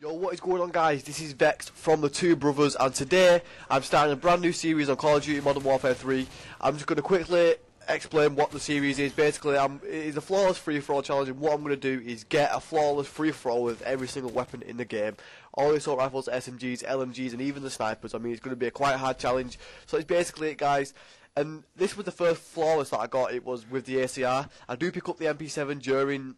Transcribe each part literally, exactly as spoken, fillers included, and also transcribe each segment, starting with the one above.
Yo, what is going on, guys? This is Vex from the Two Brothers, and today I'm starting a brand new series on Call of Duty Modern Warfare three. I'm just going to quickly explain what the series is. Basically, I'm, it is a flawless free-for-all challenge, and what I'm going to do is get a flawless free-for-all with every single weapon in the game. All the assault rifles, S M Gs, L M Gs, and even the snipers. I mean, it's going to be a quite hard challenge. So it's basically it, guys. And this was the first flawless that I got. It was with the A C R. I do pick up the M P seven during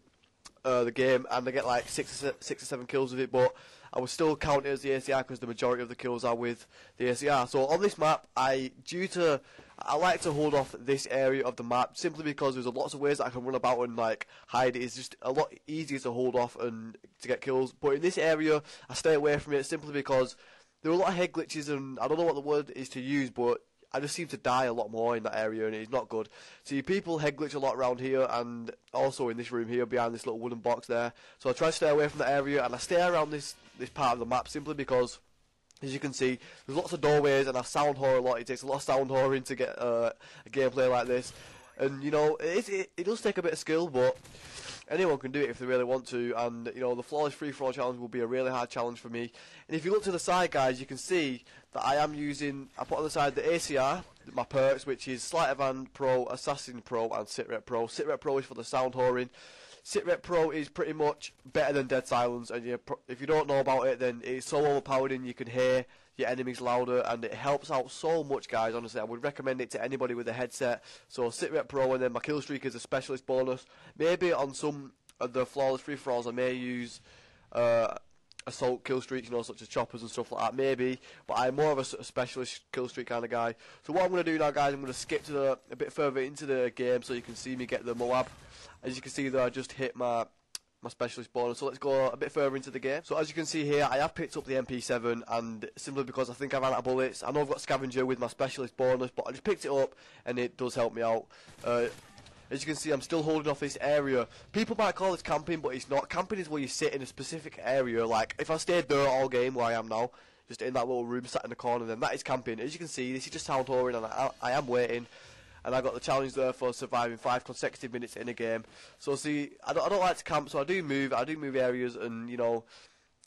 Uh, the game, and I get like six or, six or seven kills with it, but I was still counted as the A C R because the majority of the kills are with the A C R. So on this map, I due to I like to hold off this area of the map simply because there's lots of ways that I can run about and like hide it. It's just a lot easier to hold off and to get kills. But in this area, I stay away from it simply because there are a lot of head glitches, and I don't know what the word is to use, but I just seem to die a lot more in that area, and it's not good. See, people head glitch a lot around here, and also in this room here, behind this little wooden box there. So I try to stay away from that area, and I stay around this, this part of the map simply because, as you can see, there's lots of doorways, and I sound whore a lot. It takes a lot of sound whoring to get uh, a gameplay like this. And, you know, it, it, it does take a bit of skill, but anyone can do it if they really want to. And, you know, the flawless free-for-all challenge will be a really hard challenge for me. And if you look to the side, guys, you can see that I am using, I put on the side the A C R, my perks, which is Sleight of Hand Pro, Assassin Pro, and Sit Rep Pro. Sit Rep Pro is for the sound whoring. Sit Rep Pro is pretty much better than Dead Silence, and you, if you don't know about it, then it's so overpowered and you can hear your enemies louder, and it helps out so much, guys. Honestly, I would recommend it to anybody with a headset. So Sit Rep Pro, and then my killstreak is a specialist bonus. Maybe on some of the flawless free-for-alls, I may use uh, assault killstreaks, you know, such as choppers and stuff like that, maybe. But I'm more of a, a specialist killstreak kind of guy. So what I'm going to do now, guys, I'm going to skip to the, a bit further into the game so you can see me get the MOAB. As you can see there, I just hit my my specialist bonus, so let's go a bit further into the game. So as you can see here, I have picked up the M P seven, and simply because I think I've ran out of bullets. I know I've got Scavenger with my specialist bonus, but I just picked it up, and it does help me out. Uh, As you can see, I'm still holding off this area. People might call this camping, but it's not. Camping is where you sit in a specific area. Like, if I stayed there all game, where I am now, just in that little room, sat in the corner, then that is camping. As you can see, this is just sound whoring, and I, I am waiting. And I got the challenge there for surviving five consecutive minutes in a game. So, see, I don't, I don't like to camp, so I do move. I do move areas, and, you know,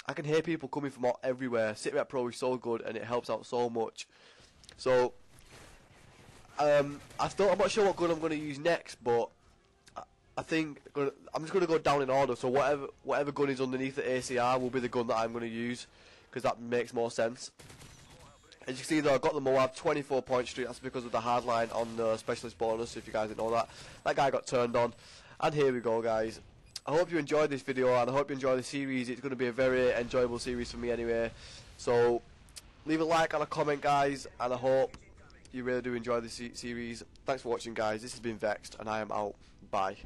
I can hear people coming from all, everywhere. Sit Rep Pro is so good, and it helps out so much. So Um, I thought, I'm not sure what gun I'm going to use next, but I, I think I'm just going to go down in order. So whatever whatever gun is underneath the A C R will be the gun that I'm going to use, because that makes more sense. As you can see, though, I got the MOAB twenty-four point streak. That's because of the hardline on the specialist bonus. If you guys didn't know that, that guy got turned on. And here we go, guys. I hope you enjoyed this video, and I hope you enjoy the series. It's going to be a very enjoyable series for me, anyway. So leave a like and a comment, guys, and I hope you really do enjoy this series. Thanks for watching, guys. This has been Vexed, and I am out. Bye.